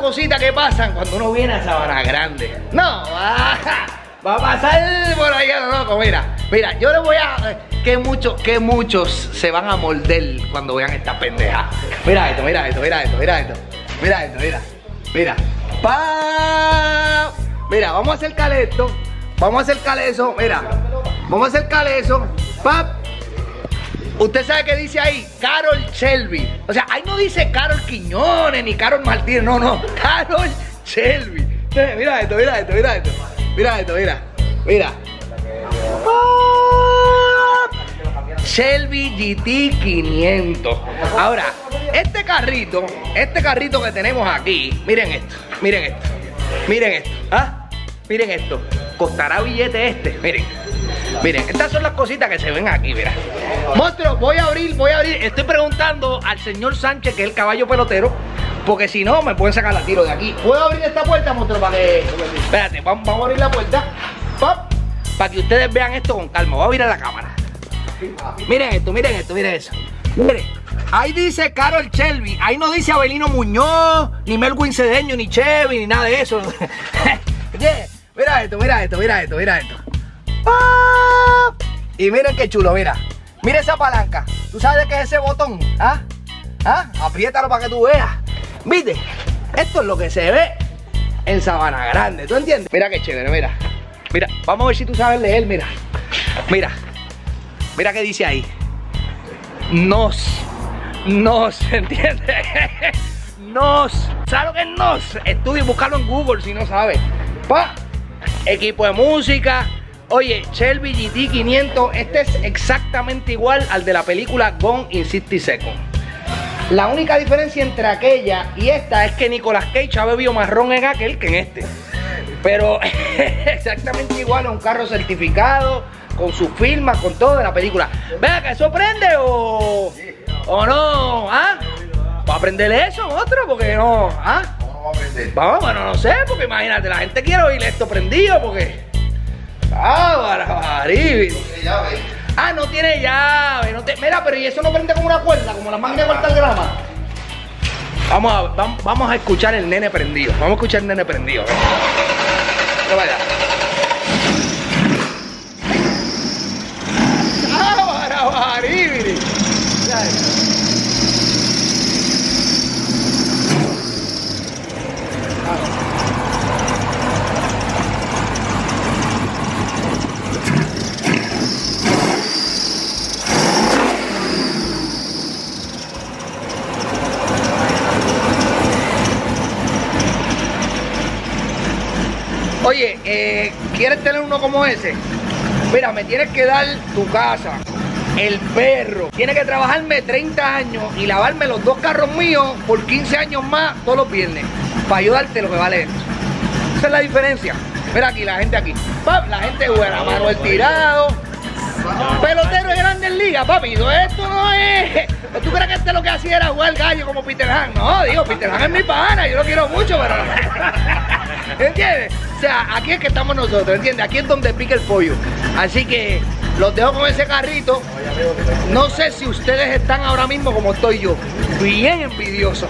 cositas que pasan cuando uno viene a Sabana Grande. No, va a pasar por allá, loco. Mira, mira, yo les voy a... Que muchos se van a morder cuando vean esta pendeja. Mira esto, mira esto, mira esto, mira esto. Mira esto, mira. Mira. ¡Pam! Mira, vamos a acercarle esto. Vamos a acercarle eso, mira. Vamos a acercarle eso. ¡Pap! Usted sabe que dice ahí, Carol Shelby. O sea, ahí no dice Carol Quiñones ni Carol Martínez, no, no. Carol Shelby. Entonces, mira esto, mira esto, mira esto. Mira esto, mira. Mira. Shelby GT500. Ahora, este carrito que tenemos aquí, miren esto, miren esto, miren esto, ¿ah? Miren esto, costará billete este, miren, miren, estas son las cositas que se ven aquí, mira. Monstruo, voy a abrir, estoy preguntando al señor Sánchez, que es el caballo pelotero, porque si no me pueden sacar la tiro de aquí. ¿Puedo abrir esta puerta, monstruo, para que... Espérate, vamos a abrir la puerta, para que ustedes vean esto con calma. Voy a abrir a la cámara. Miren esto, miren esto, miren eso. Miren, ahí dice Carol Shelby. Ahí no dice Abelino Muñoz, ni Melwin Cedeño, ni Chevy, ni nada de eso. Yeah. Mira esto, mira esto, mira esto, mira esto. ¡Ah! Y miren qué chulo, mira. Mira esa palanca. ¿Tú sabes qué es ese botón? ¿Ah? ¿Ah? Apriétalo para que tú veas. ¿Viste? Esto es lo que se ve en Sabana Grande, ¿tú entiendes? Mira qué chévere, mira. Mira, vamos a ver si tú sabes leer, mira. Mira. Mira qué dice ahí. Nos, ¿entiendes? Nos. ¿Sabes lo que es nos? Estudia y buscarlo en Google si no sabes. Pa. Equipo de música. Oye, Shelby GT500. Este es exactamente igual al de la película Gone in 60 Seconds. La única diferencia entre aquella y esta es que Nicolas Cage ha bebido marrón en aquel que en este. Pero exactamente igual a un carro certificado, con sus firmas, con todo de la película. Vea que eso prende o no, ¿ah? ¿Va a aprenderle eso otro? Porque no, ¿ah? No, vamos, bueno, no sé, porque imagínate, la gente quiere oír esto prendido porque... ¡Ah, barbaribis! Ah, no tiene llave, no te... Mira, pero ¿y eso no prende como una cuerda, como la manga de cortar grama? Vamos a escuchar el nene prendido, vamos a escuchar el nene prendido. No vaya. Oye, ¿quieres tener uno como ese? Mira, me tienes que dar tu casa, el perro. Tiene que trabajarme 30 años y lavarme los dos carros míos por 15 años más todos los viernes. Para ayudarte lo que vale esto. Esa es la diferencia. Mira aquí, la gente aquí. Pap, la gente buena, Manuel Tirado. Pelotero de Grandes Ligas, papi. Esto no es... ¿Tú crees que este lo que hacía era jugar gallo como Peter Hahn? No, digo, Peter Hahn es mi pana, yo lo quiero mucho, pero... ¿Entiendes? O sea, aquí es que estamos nosotros, ¿entiendes? Aquí es donde pica el pollo. Así que los dejo con ese carrito. No sé si ustedes están ahora mismo como estoy yo, bien envidiosos.